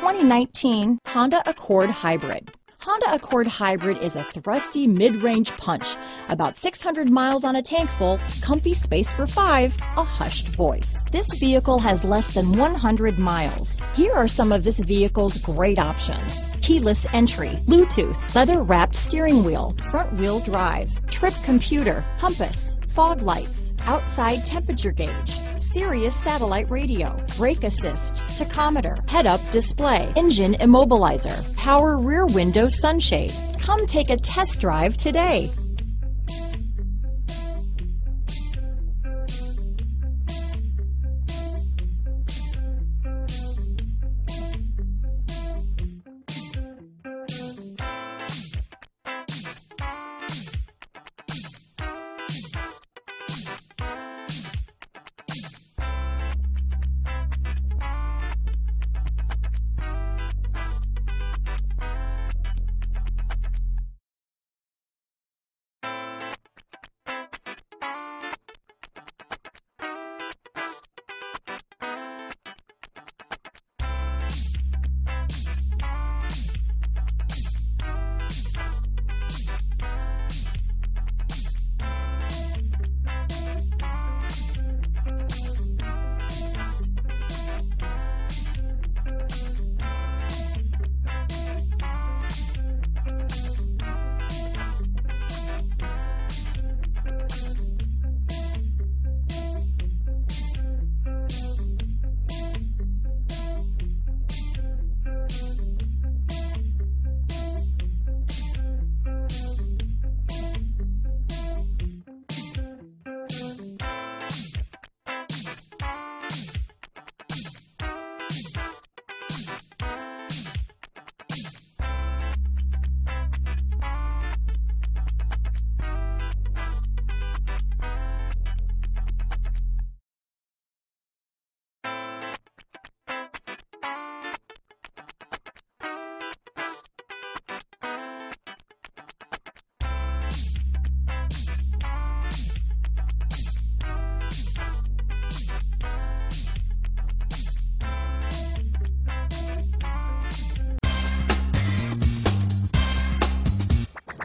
2019 Honda Accord Hybrid. Honda Accord Hybrid is a thrifty mid-range punch. About 600 miles on a tank full, comfy space for five, a hushed voice. This vehicle has less than 100 miles. Here are some of this vehicle's great options. Keyless entry, Bluetooth, leather-wrapped steering wheel, front-wheel drive, trip computer, compass, fog lights, outside temperature gauge, Sirius satellite radio, brake assist, tachometer, head-up display, engine immobilizer, power rear window sunshade. Come take a test drive today.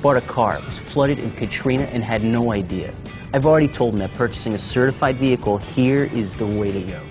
bought a car. It was flooded in Katrina and had no idea. I've already told them that purchasing a certified vehicle here is the way to go.